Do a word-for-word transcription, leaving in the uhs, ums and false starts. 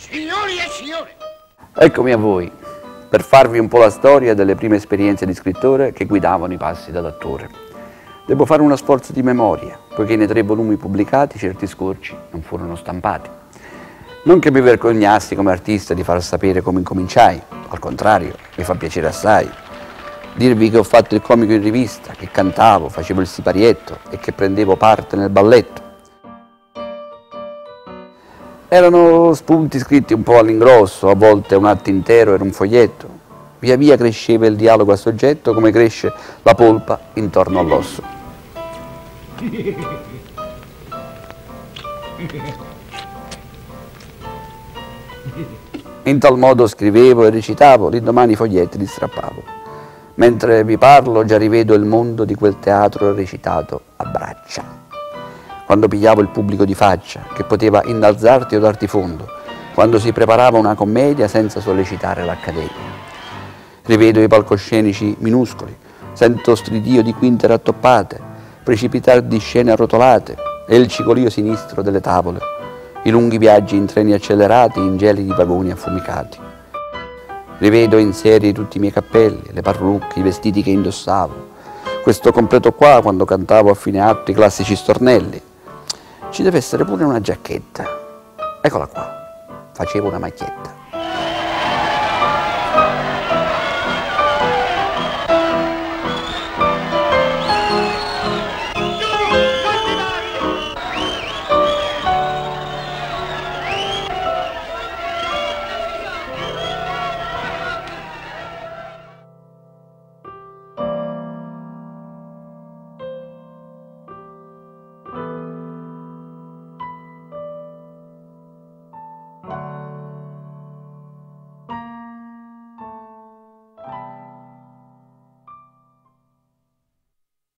Signori e signore! Eccomi a voi, per farvi un po' la storia delle prime esperienze di scrittore che guidavano i passi dell'attore. Devo fare uno sforzo di memoria, poiché nei tre volumi pubblicati certi scorci non furono stampati. Non che mi vergognassi come artista di far sapere come incominciai, al contrario, mi fa piacere assai. Dirvi che ho fatto il comico in rivista, che cantavo, facevo il siparietto e che prendevo parte nel balletto. Erano spunti scritti un po' all'ingrosso, a volte un atto intero era un foglietto. Via via cresceva il dialogo a soggetto come cresce la polpa intorno all'osso. In tal modo scrivevo e recitavo, l'indomani i foglietti li strappavo. Mentre vi parlo già rivedo il mondo di quel teatro recitato a braccia. Quando pigliavo il pubblico di faccia, che poteva innalzarti o darti fondo, quando si preparava una commedia senza sollecitare l'accademia. Rivedo i palcoscenici minuscoli, sento stridio di quinte rattoppate, precipitare di scene arrotolate e il cicolio sinistro delle tavole, i lunghi viaggi in treni accelerati, in gelidi vagoni affumicati. Rivedo in serie tutti i miei cappelli, le parrucche, i vestiti che indossavo. Questo completo qua quando cantavo a fine atto i classici stornelli. Ci deve essere pure una giacchetta. Eccola qua. Facevo una maglietta.